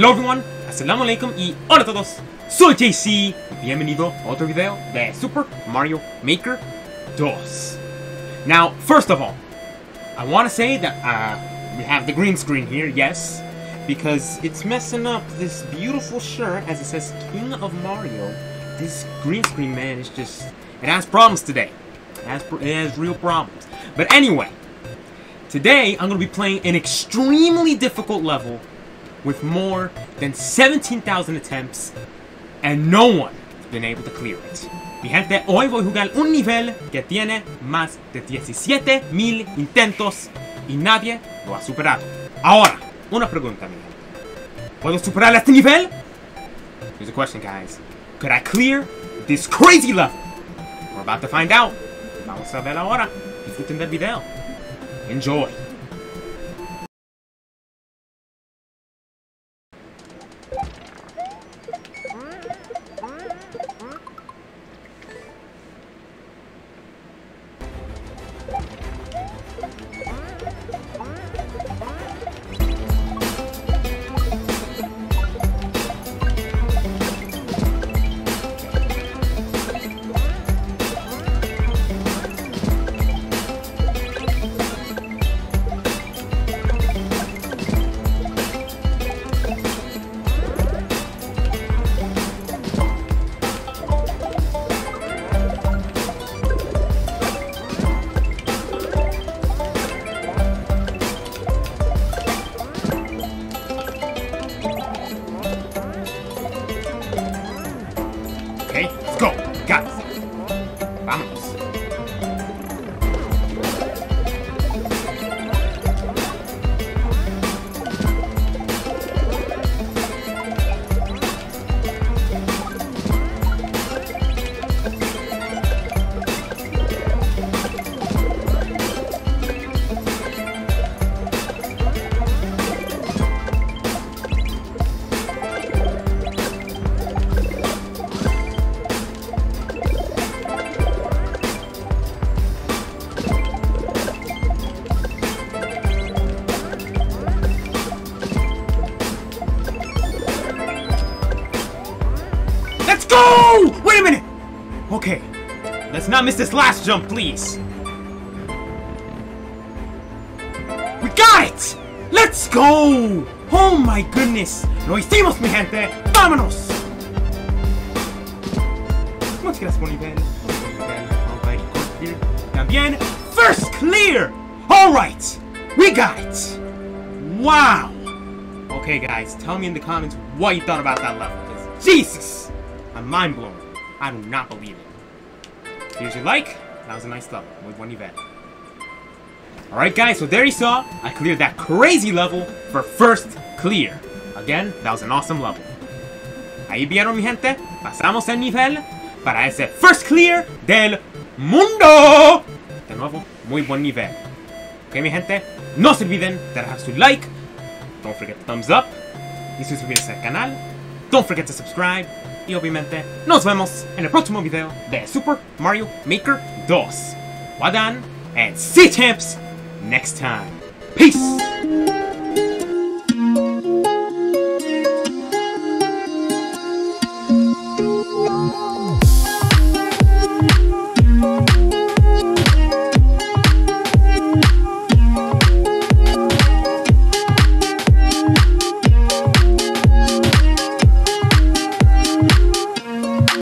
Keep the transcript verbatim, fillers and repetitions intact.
Hello everyone, Assalamu Alaikum y hola a todos, soy J C, bienvenido a otro video de Super Mario Maker two. Now, first of all, I want to say that uh, we have the green screen here, yes, because it's messing up this beautiful shirt as it says King of Mario. This green screen, man, is just, it has problems today, it has, it has real problems. But anyway, today I'm going to be playing an extremely difficult level with more than seventeen thousand attempts, and no one has been able to clear it. Mi gente, hoy voy a jugar un nivel que tiene más de diecisiete mil intentos y nadie lo ha superado. Ahora, una pregunta, mi gente. ¿Puedo superar este nivel? Here's a question, guys. Could I clear this crazy level? We're about to find out. Vamos a ver ahora. Disfruten del video. Enjoy. Wait a minute! Okay, let's not miss this last jump, please. We got it! Let's go! Oh my goodness! Lo hicimos, mi gente! Vámonos! Muchas gracias por el nivel. Alright, clear. También, first clear! Alright! We got it! Wow! Okay, guys, tell me in the comments what you thought about that level. Because Jesus! I'm mind blown. I do not believe it. Here's your like. That was a nice level with one event. Alright guys, so there you saw. I cleared that crazy level for first clear. Again, that was an awesome level. Ahí vieron mi gente. Pasamos el nivel para ese first clear del mundo. De nuevo, muy buen nivel. Ok mi gente, no se olviden de dejar su like. Don't forget the thumbs up. Y suscribirse al canal. Don't forget to subscribe. Y obviamente nos vemos en el próximo video de Super Mario Maker two. Wadan and see champs next time. Peace!